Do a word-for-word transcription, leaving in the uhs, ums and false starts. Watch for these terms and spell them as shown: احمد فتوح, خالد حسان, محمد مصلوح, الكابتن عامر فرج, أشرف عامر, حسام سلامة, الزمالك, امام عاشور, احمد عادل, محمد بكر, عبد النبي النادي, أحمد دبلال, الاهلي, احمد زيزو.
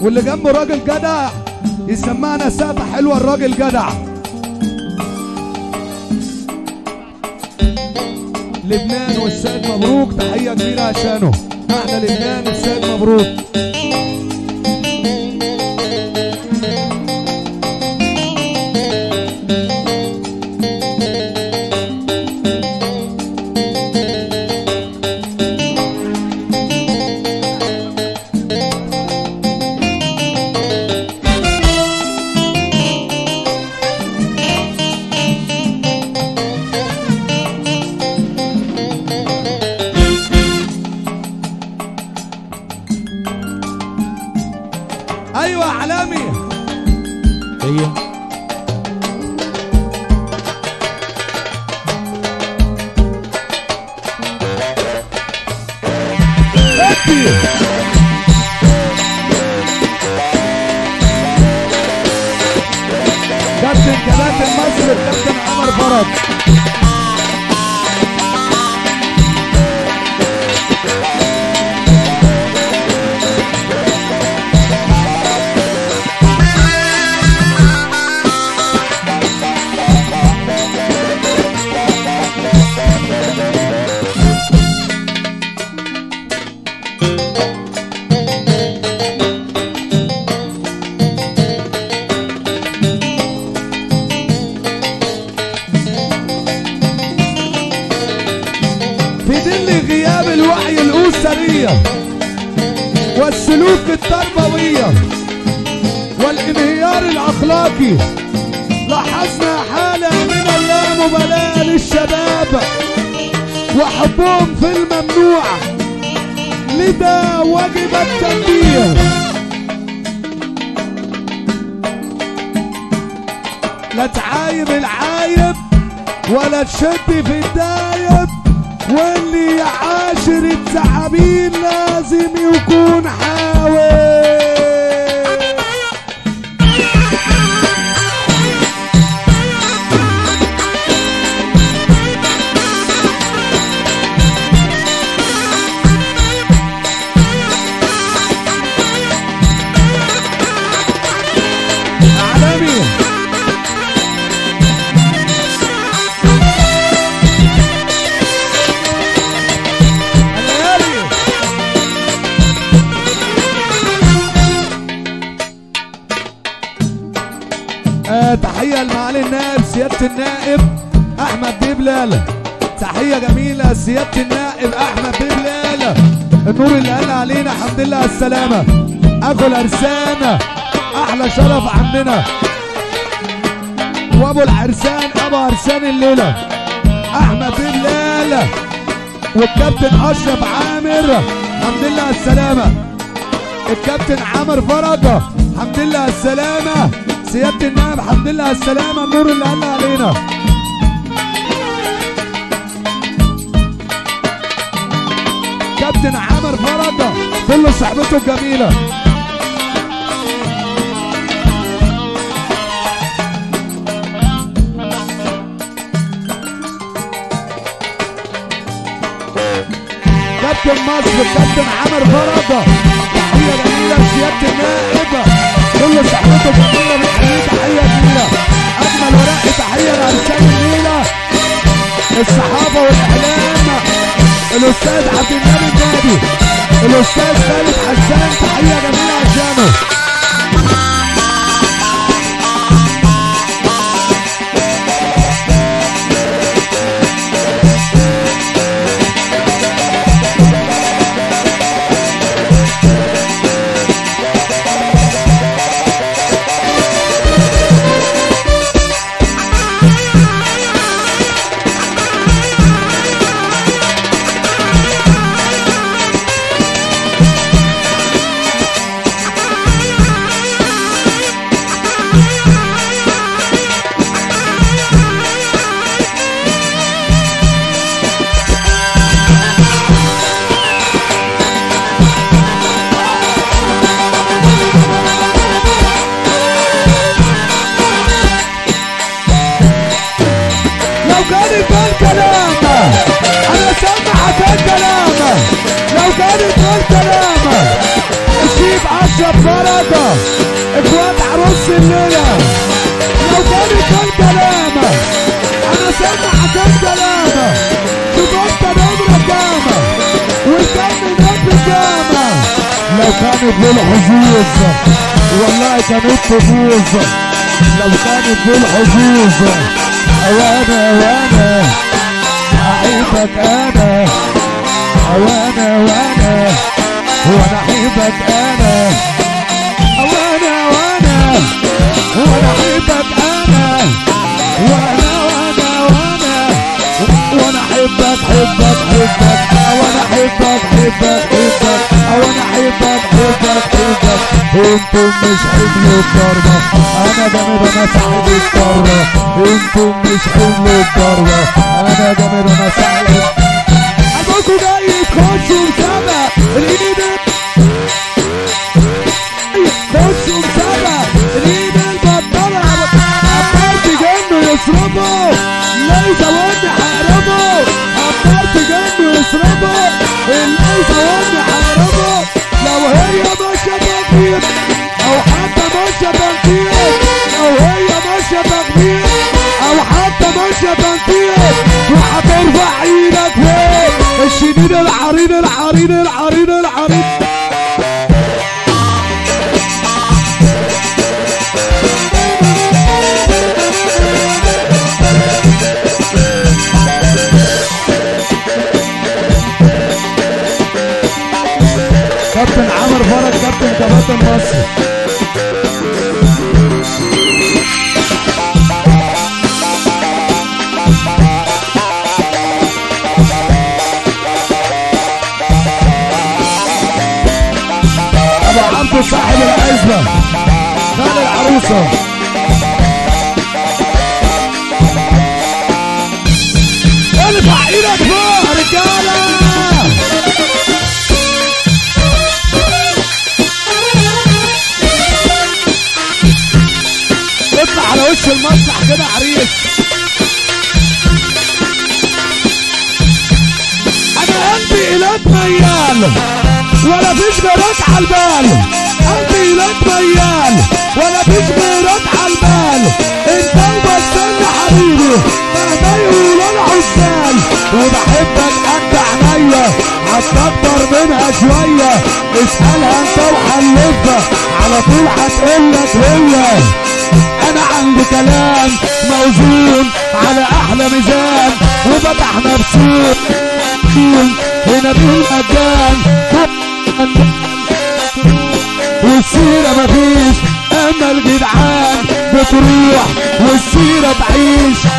واللي جنبه راجل جدع يسمعنا سقفه حلوه. الراجل جدع لبنان والسيد مبروك، تحيه كبيره عشانه. معنا لبنان والسيد مبروك. ايوه علامي ايوه كابتن كباتن مصر الكابتن عامر فرج. والسلوك التربوية والانهيار الأخلاقي لاحظنا حالة من اللامبالاة للشباب وحبهم في الممنوع، لذا وجب التنبيه. لا تعايب العايب ولا تشد في الدايب، واللي يعاشر التعابين لازم يكون حاوي. عالمي تحية لمعالي النائب سيادة النائب أحمد دبلال، تحية جميلة سيادة النائب أحمد دبلال، النور اللي قال علينا الحمد لله على السلامة. أبو العرسان أحلى شرف عندنا، وأبو العرسان أبو عرسان الليلة أحمد دبلال، والكابتن أشرف عامر الحمد لله على السلامة، الكابتن عامر فرج الحمد لله على السلامة، سيادة النائب الحمد لله على السلامة، النور اللي قال علينا. كابتن عامر فرج كله صحبته الجميلة. كابتن مصر كابتن عامر فرج تحية جميلة سيادة النائب كل صحبته الجميلة، بتحييه تحية جميلة. أجمل ورق تحية لأرسال الليلة، الصحافة والإعلام، الأستاذ عبد النبي النادي، الأستاذ خالد حسان، تحية جميلة عشانه. لو كان يبان كلامه، أنا سامعك الكلام، لو تاني جول سلامة. نشيب اشرف فرجة اخوات عروس الليلة. لو تاني جول سلامة انا سامع حسام سلامة تبقى نمرة جامة والكلب نجم جامة. لو كانت بالحظوظ والله كانت تفوز. لو كانت بالحظوظ وانا وانا هعيبك انا وانا وانا وانا احبك انا وانا وانا وانا احبك انا وانا وانا وانا وانا احبك حبك حبك وانا احبك حبك حبك وانا احبك حبك حبك. انتم مش حلو الضربه انا جامد انا سعيد الضربه. انتم مش حلو الضربه انا جامد انا سعيد. عدوكوا جاي تخشوا مسابقة الإيد خشوا مسابقة الإيد البطلة. عباس جنوا يصرفوا اللي زودنا حرموا. عباس جنوا يصرفوا اللي زودنا حرموا. لو هي ماشية تغيير أو حتى ماشية تغيير لو هي ماشية تغيير أو حتى ماشية تغيير وهترفع إيدك فين؟ الشديد العريض العريض العريض العريض. كابتن عامر فرج كابتن كباتن مصر. صاحب العزبة خال العروسة. ارفع ايدك فوق يا رجالة. اطلع على وش المسرح كده عريس. انا قلبي الات ميال ولا فيش جرات عالبال. قلبي لك ميال ولا فيش ميرات عالبال. انت وبستنى حبيبي مهما يقولوا العزال. وبحبك قد عينيا هتكتر منها شويه. اسالها انت وحلفها على طول هتقولك ليا. انا عندي كلام موزون على احلى ميزان. وفتح مبسوط هنا بالمجان والسيرة مفيش. اما الجدعان بتروح والسيرة تعيش.